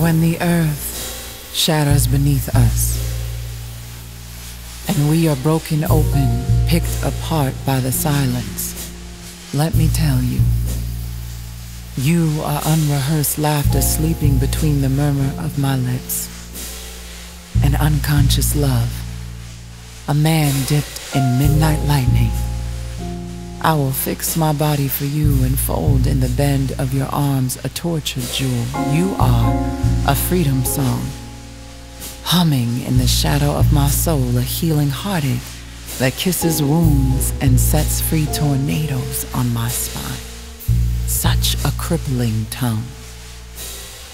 When the earth shatters beneath us, and we are broken open, picked apart by the silence, let me tell you, you are unrehearsed laughter sleeping between the murmur of my lips. An unconscious love, a man dipped in midnight lightning. I will fix my body for you and fold in the bend of your arms a tortured jewel. You are a freedom song, humming in the shadow of my soul, a healing heartache that kisses wounds and sets free tornadoes on my spine. Such a crippling tongue.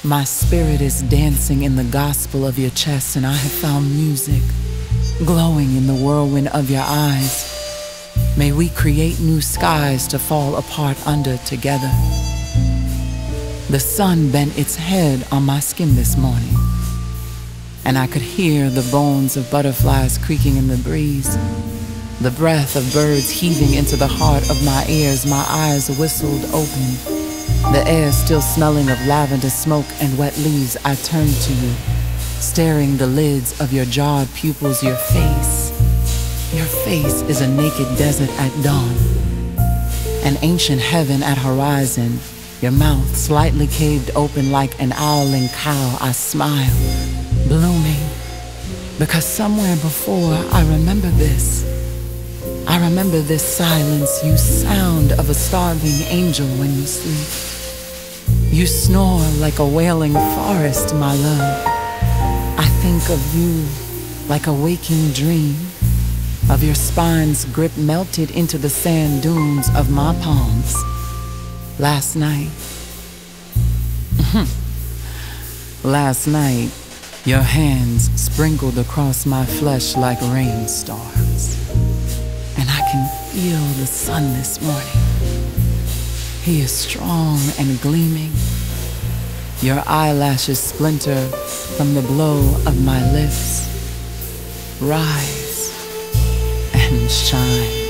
My spirit is dancing in the gospel of your chest, and I have found music, glowing in the whirlwind of your eyes. May we create new skies to fall apart under together. The sun bent its head on my skin this morning, and I could hear the bones of butterflies creaking in the breeze, the breath of birds heaving into the heart of my ears. My eyes whistled open, the air still smelling of lavender smoke and wet leaves. I turned to you, staring the lids of your jarred pupils, your face. Your face is a naked desert at dawn, an ancient heaven at horizon, your mouth slightly caved open like an owling cow. I smile, blooming, because somewhere before I remember this. I remember this silence, you sound of a starving angel when you sleep. You snore like a wailing forest, my love. I think of you like a waking dream, of your spine's grip melted into the sand dunes of my palms. Last night, last night, your hands sprinkled across my flesh like rainstorms. And I can feel the sun this morning. He is strong and gleaming. Your eyelashes splinter from the blow of my lips. Rise. Shine.